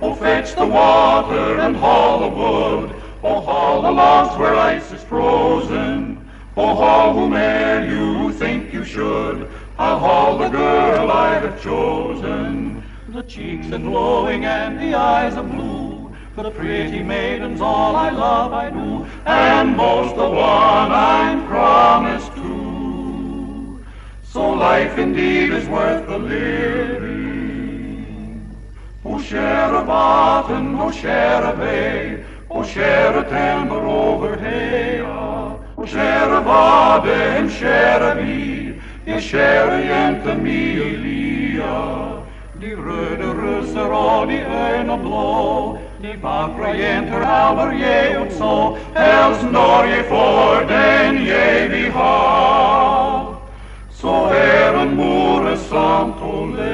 Oh, fetch the water and haul the wood, oh, haul the logs where ice is frozen, oh, haul whome'er you think you should, I'll haul the girl I have chosen. The cheeks are glowing and the eyes are blue, for the pretty maiden's all I love I do, and most the one I'm promised to. So life indeed is worth the living. O Sherabatan, O Sherabay, O Sheratan, but overhay, O Sherabade and Sherabi, Ye Sherayenta Milia, the Röderus are all the Erna blow, the Bakrayenter Alber ye und so, else nor ye for den ye beha. So Eren Mures Santo Le.